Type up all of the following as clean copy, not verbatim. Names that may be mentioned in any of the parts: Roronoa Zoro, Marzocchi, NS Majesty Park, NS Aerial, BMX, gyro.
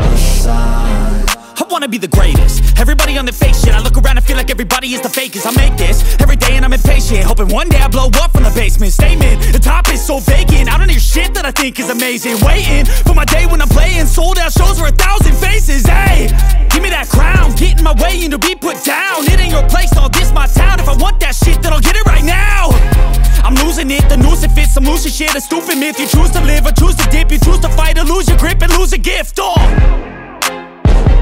a sign. I wanna be the greatest. Everybody on their fake shit. I look around and feel like everybody is the fakest. I make this every day and I'm impatient, hoping one day I blow up from the basement. Statement, the top is so vacant. I don't hear shit that I think is amazing. Waiting for my day when I'm playing sold out shows for 1,000 faces. Hey, give me that crown. Get in my way and to be put down. It ain't your place, all this my town. If I want that shit, then I'll get it right now. I'm losing it, the noose it fits. I'm losing shit, a stupid myth. You choose to live or choose to dip. You choose to fight or lose your grip and lose a gift. Oh,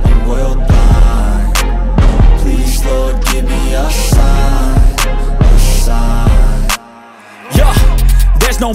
the world blind? Please, Lord, give me a sign, a sign. Yeah. There's no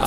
I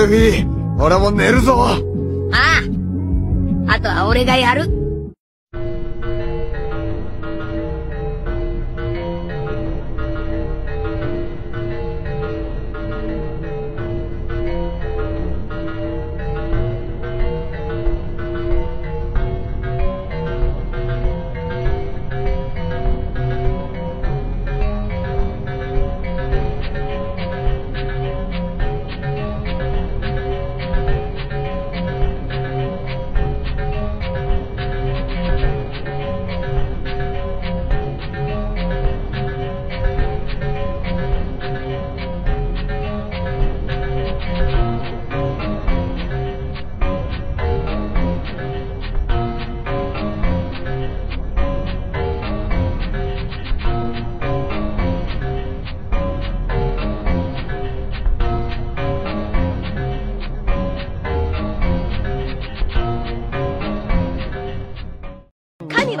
ルフィ、俺も寝るぞ。ああ、あとは俺がやる。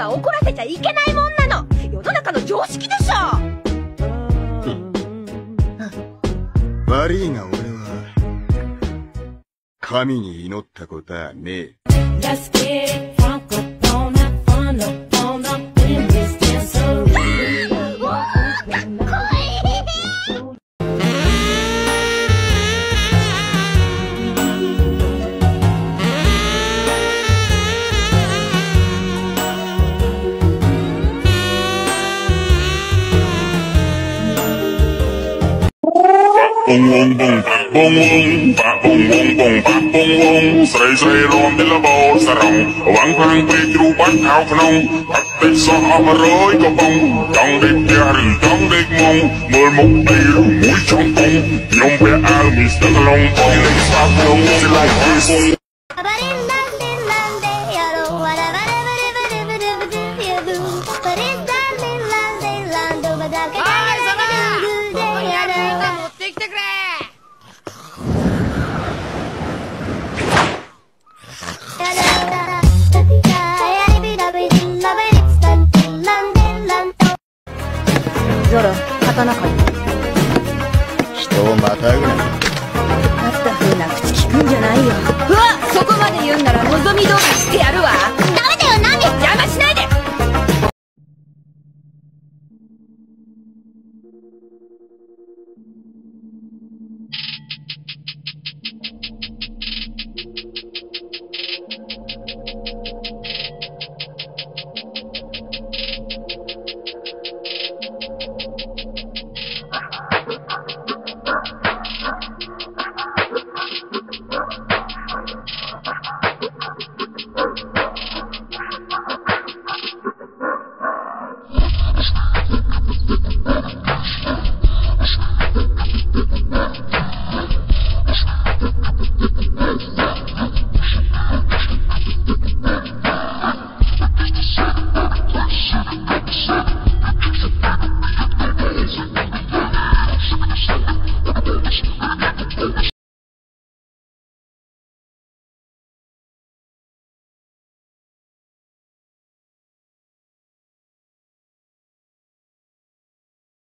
怒らせちゃいけないもんなの。世の中の常識でしょ。悪いが俺は神に祈ったことはねえ。ゾロ、刀狩り。人をまたぐな。あった風な口聞くんじゃないよ。うわ、そこまで言うんなら望み通りしてやるわ。ダメだよ、ナミ。邪魔しないで。